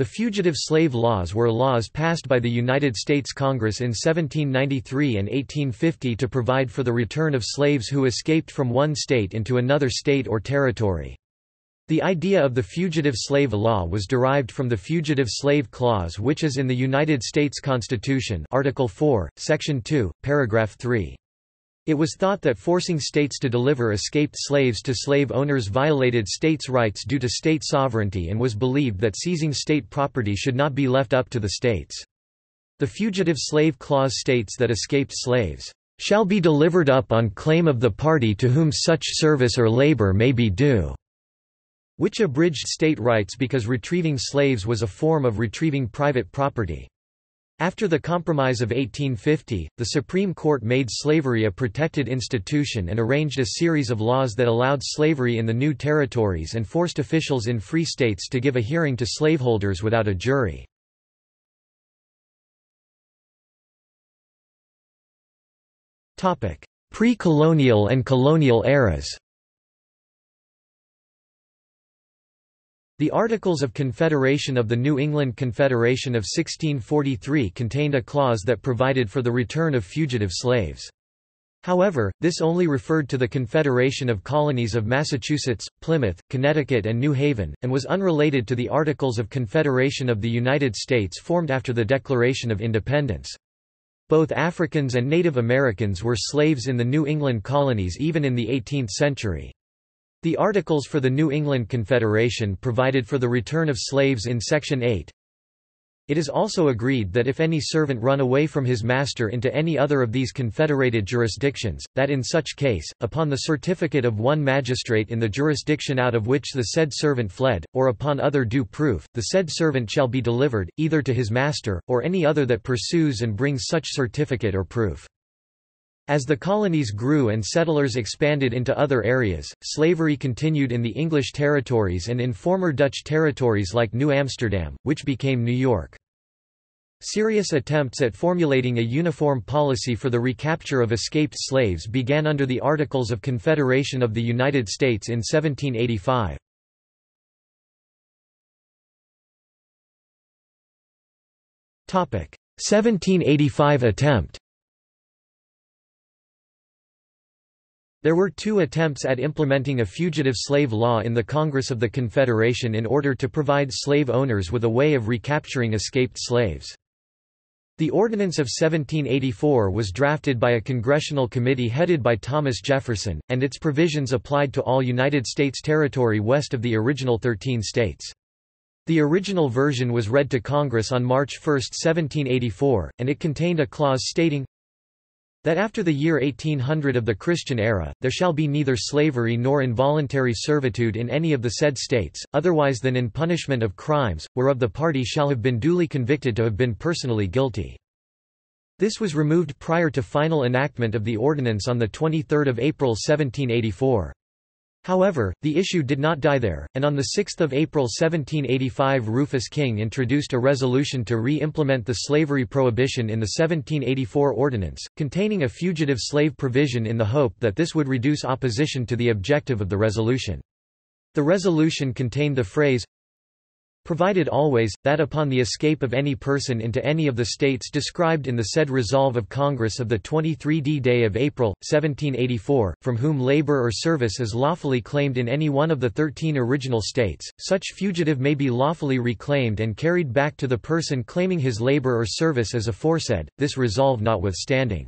The Fugitive Slave Laws were laws passed by the United States Congress in 1793 and 1850 to provide for the return of slaves who escaped from one state into another state or territory. The idea of the Fugitive Slave Law was derived from the Fugitive Slave Clause, which is in the United States Constitution, Article IV, Section 2, Paragraph 3. It was thought that forcing states to deliver escaped slaves to slave owners violated states' rights due to state sovereignty, and was believed that seizing state property should not be left up to the states. The Fugitive Slave Clause states that escaped slaves shall be delivered up on claim of the party to whom such service or labor may be due, which abridged state rights because retrieving slaves was a form of retrieving private property. After the Compromise of 1850, the Supreme Court made slavery a protected institution and arranged a series of laws that allowed slavery in the new territories and forced officials in free states to give a hearing to slaveholders without a jury. Pre-colonial and colonial eras. The Articles of Confederation of the New England Confederation of 1643 contained a clause that provided for the return of fugitive slaves. However, this only referred to the Confederation of Colonies of Massachusetts, Plymouth, Connecticut and New Haven, and was unrelated to the Articles of Confederation of the United States formed after the Declaration of Independence. Both Africans and Native Americans were slaves in the New England colonies even in the 18th century. The Articles for the New England Confederation provided for the return of slaves in Section 8. It is also agreed that if any servant run away from his master into any other of these confederated jurisdictions, that in such case, upon the certificate of one magistrate in the jurisdiction out of which the said servant fled, or upon other due proof, the said servant shall be delivered, either to his master, or any other that pursues and brings such certificate or proof. As the colonies grew and settlers expanded into other areas, slavery continued in the English territories and in former Dutch territories like New Amsterdam, which became New York. Serious attempts at formulating a uniform policy for the recapture of escaped slaves began under the Articles of Confederation of the United States in 1785. Topic: 1785 attempt. There were two attempts at implementing a fugitive slave law in the Congress of the Confederation in order to provide slave owners with a way of recapturing escaped slaves. The Ordinance of 1784 was drafted by a congressional committee headed by Thomas Jefferson, and its provisions applied to all United States territory west of the original 13 states. The original version was read to Congress on March 1, 1784, and it contained a clause stating, that after the year 1800 of the Christian era, there shall be neither slavery nor involuntary servitude in any of the said states, otherwise than in punishment of crimes, whereof the party shall have been duly convicted to have been personally guilty. This was removed prior to final enactment of the ordinance on 23 April 1784. However, the issue did not die there, and on 6 April 1785 Rufus King introduced a resolution to re-implement the slavery prohibition in the 1784 ordinance, containing a fugitive slave provision in the hope that this would reduce opposition to the objective of the resolution. The resolution contained the phrase, provided always, that upon the escape of any person into any of the states described in the said resolve of Congress of the 23d day of April, 1784, from whom labor or service is lawfully claimed in any one of the 13 original states, such fugitive may be lawfully reclaimed and carried back to the person claiming his labor or service as aforesaid, this resolve notwithstanding.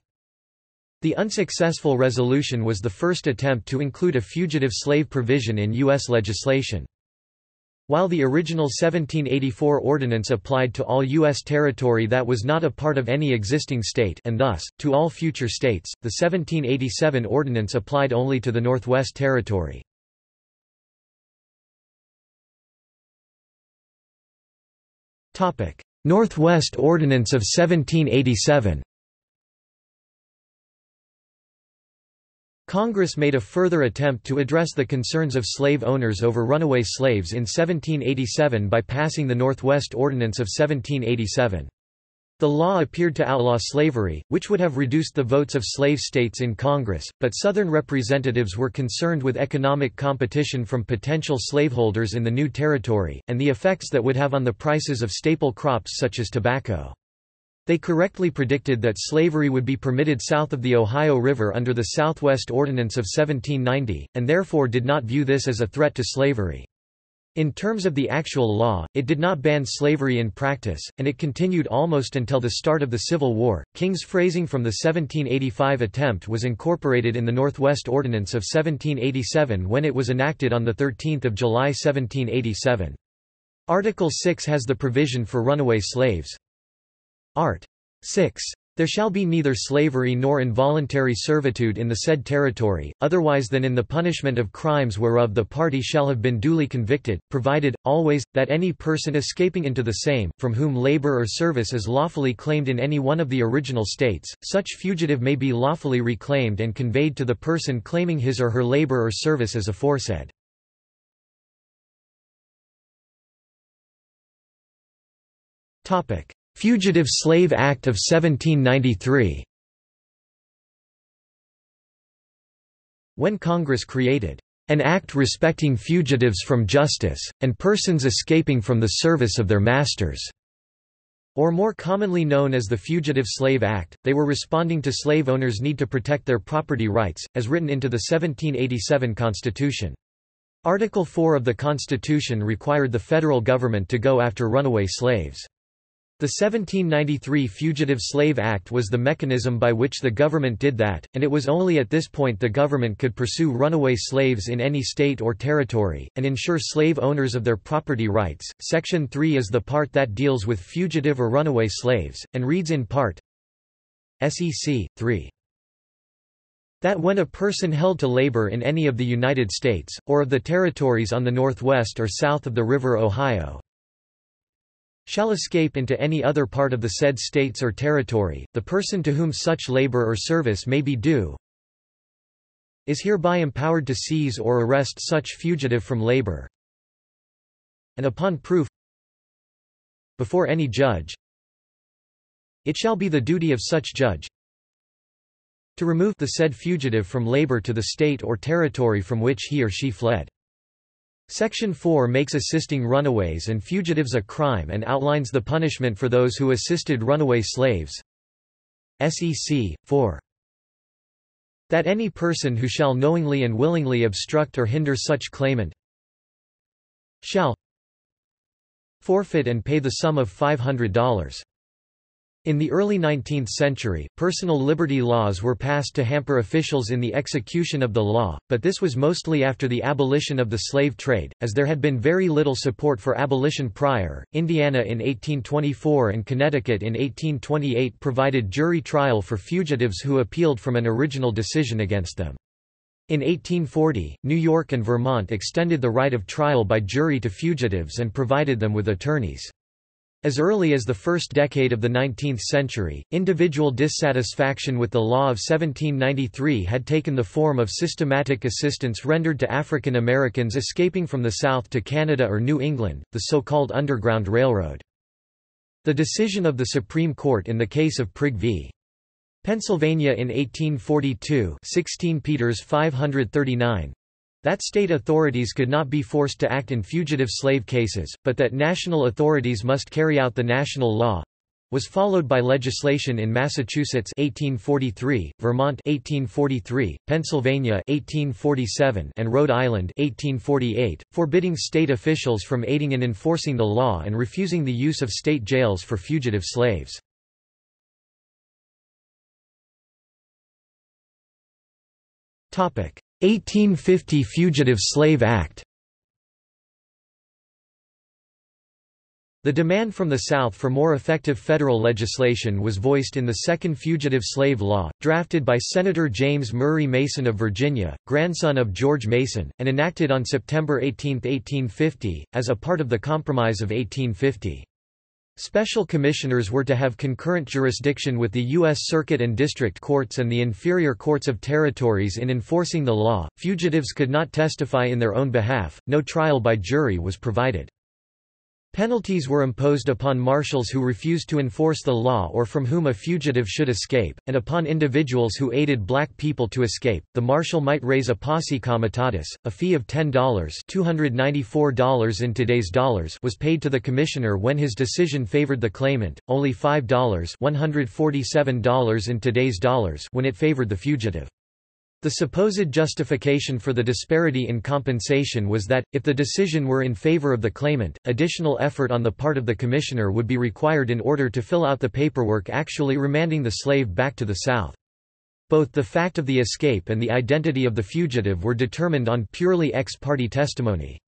The unsuccessful resolution was the first attempt to include a fugitive slave provision in U.S. legislation. While the original 1784 ordinance applied to all U.S. territory that was not a part of any existing state and thus, to all future states, the 1787 ordinance applied only to the Northwest Territory. Northwest Ordinance of 1787. Congress made a further attempt to address the concerns of slave owners over runaway slaves in 1787 by passing the Northwest Ordinance of 1787. The law appeared to outlaw slavery, which would have reduced the votes of slave states in Congress, but Southern representatives were concerned with economic competition from potential slaveholders in the new territory, and the effects that would have on the prices of staple crops such as tobacco. They correctly predicted that slavery would be permitted south of the Ohio River under the Southwest Ordinance of 1790, and therefore did not view this as a threat to slavery. In terms of the actual law, it did not ban slavery in practice, and it continued almost until the start of the Civil War. King's phrasing from the 1785 attempt was incorporated in the Northwest Ordinance of 1787 when it was enacted on 13 July 1787. Article VI has the provision for runaway slaves. Art. 6. There shall be neither slavery nor involuntary servitude in the said territory, otherwise than in the punishment of crimes whereof the party shall have been duly convicted, provided, always, that any person escaping into the same, from whom labor or service is lawfully claimed in any one of the original states, such fugitive may be lawfully reclaimed and conveyed to the person claiming his or her labor or service as aforesaid. Fugitive Slave Act of 1793. When Congress created an act respecting fugitives from justice, and persons escaping from the service of their masters, or more commonly known as the Fugitive Slave Act, they were responding to slave owners' need to protect their property rights, as written into the 1787 Constitution. Article IV of the Constitution required the federal government to go after runaway slaves. The 1793 Fugitive Slave Act was the mechanism by which the government did that, and it was only at this point the government could pursue runaway slaves in any state or territory, and ensure slave owners of their property rights. Section 3 is the part that deals with fugitive or runaway slaves, and reads in part SEC. 3. That when a person held to labor in any of the United States, or of the territories on the northwest or south of the River Ohio, shall escape into any other part of the said states or territory, the person to whom such labor or service may be due is hereby empowered to seize or arrest such fugitive from labor, and upon proof before any judge, it shall be the duty of such judge to remove the said fugitive from labor to the state or territory from which he or she fled. Section 4 makes assisting runaways and fugitives a crime and outlines the punishment for those who assisted runaway slaves. SEC. 4. That any person who shall knowingly and willingly obstruct or hinder such claimant shall forfeit and pay the sum of $500. In the early 19th century, personal liberty laws were passed to hamper officials in the execution of the law, but this was mostly after the abolition of the slave trade, as there had been very little support for abolition prior. Indiana in 1824 and Connecticut in 1828 provided jury trial for fugitives who appealed from an original decision against them. In 1840, New York and Vermont extended the right of trial by jury to fugitives and provided them with attorneys. As early as the first decade of the 19th century, individual dissatisfaction with the law of 1793 had taken the form of systematic assistance rendered to African Americans escaping from the South to Canada or New England, the so-called Underground Railroad. The decision of the Supreme Court in the case of Prigg v. Pennsylvania in 1842, 16 Peters 539, that state authorities could not be forced to act in fugitive slave cases, but that national authorities must carry out the national law, was followed by legislation in Massachusetts 1843, Vermont 1843, Pennsylvania 1847, and Rhode Island 1848, forbidding state officials from aiding and enforcing the law and refusing the use of state jails for fugitive slaves. Topic: 1850 Fugitive Slave Act. The demand from the South for more effective federal legislation was voiced in the second Fugitive Slave Law, drafted by Senator James Murray Mason of Virginia, grandson of George Mason, and enacted on September 18, 1850, as a part of the Compromise of 1850. Special commissioners were to have concurrent jurisdiction with the U.S. Circuit and District Courts and the inferior courts of territories in enforcing the law. Fugitives could not testify in their own behalf, no trial by jury was provided. Penalties were imposed upon marshals who refused to enforce the law or from whom a fugitive should escape, and upon individuals who aided black people to escape. The marshal might raise a posse comitatus. A fee of $10 ($294 in today's dollars) was paid to the commissioner when his decision favored the claimant, only $5 ($147 in today's dollars) when it favored the fugitive. The supposed justification for the disparity in compensation was that, if the decision were in favor of the claimant, additional effort on the part of the commissioner would be required in order to fill out the paperwork actually remanding the slave back to the South. Both the fact of the escape and the identity of the fugitive were determined on purely ex parte testimony.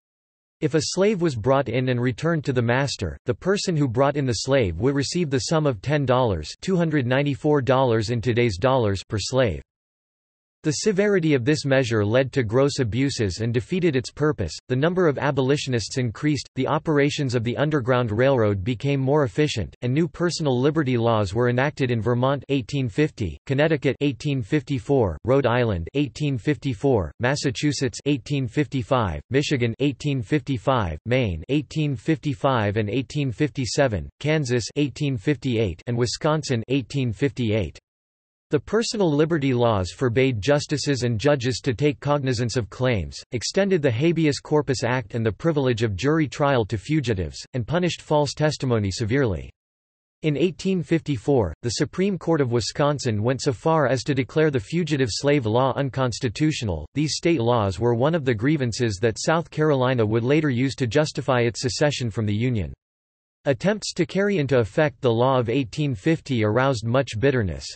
If a slave was brought in and returned to the master, the person who brought in the slave would receive the sum of $10 ($294 in today's dollars) per slave. The severity of this measure led to gross abuses and defeated its purpose. The number of abolitionists increased, the operations of the Underground Railroad became more efficient, and new personal liberty laws were enacted in Vermont 1850, Connecticut 1854, Rhode Island 1854, Massachusetts 1855, Michigan 1855, Maine 1855 and 1857, Kansas 1858 and Wisconsin 1858. The personal liberty laws forbade justices and judges to take cognizance of claims, extended the Habeas Corpus Act and the privilege of jury trial to fugitives, and punished false testimony severely. In 1854, the Supreme Court of Wisconsin went so far as to declare the fugitive slave law unconstitutional. These state laws were one of the grievances that South Carolina would later use to justify its secession from the Union. Attempts to carry into effect the law of 1850 aroused much bitterness.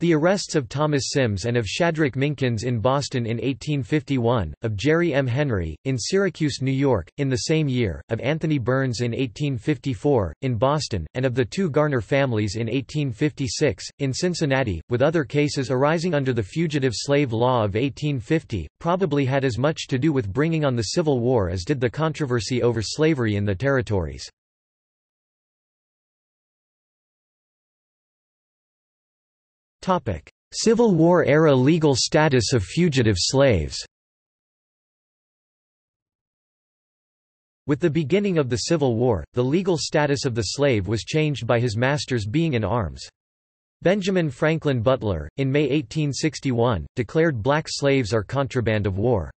The arrests of Thomas Sims and of Shadrach Minkins in Boston in 1851, of Jerry M. Henry, in Syracuse, New York, in the same year, of Anthony Burns in 1854, in Boston, and of the two Garner families in 1856, in Cincinnati, with other cases arising under the Fugitive Slave Law of 1850, probably had as much to do with bringing on the Civil War as did the controversy over slavery in the territories. Civil War-era legal status of fugitive slaves. With the beginning of the Civil War, the legal status of the slave was changed by his master's being in arms. Benjamin Franklin Butler, in May 1861, declared black slaves are contraband of war.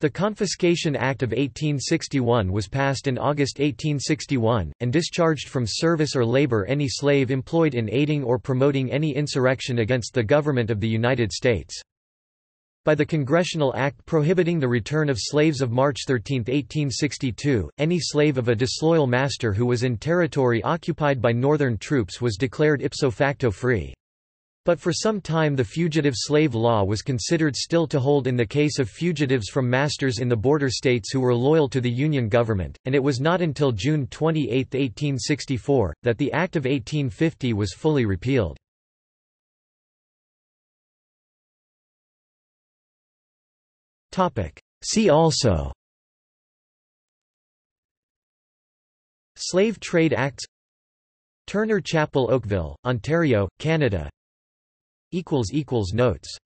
The Confiscation Act of 1861 was passed in August 1861, and discharged from service or labor any slave employed in aiding or promoting any insurrection against the government of the United States. By the Congressional Act Prohibiting the Return of Slaves of March 13, 1862, any slave of a disloyal master who was in territory occupied by Northern troops was declared ipso facto free. But for some time the fugitive slave law was considered still to hold in the case of fugitives from masters in the border states who were loyal to the Union government, and it was not until June 28, 1864, that the Act of 1850 was fully repealed. See also: Slave Trade Acts, Turner Chapel, Oakville, Ontario, Canada. Notes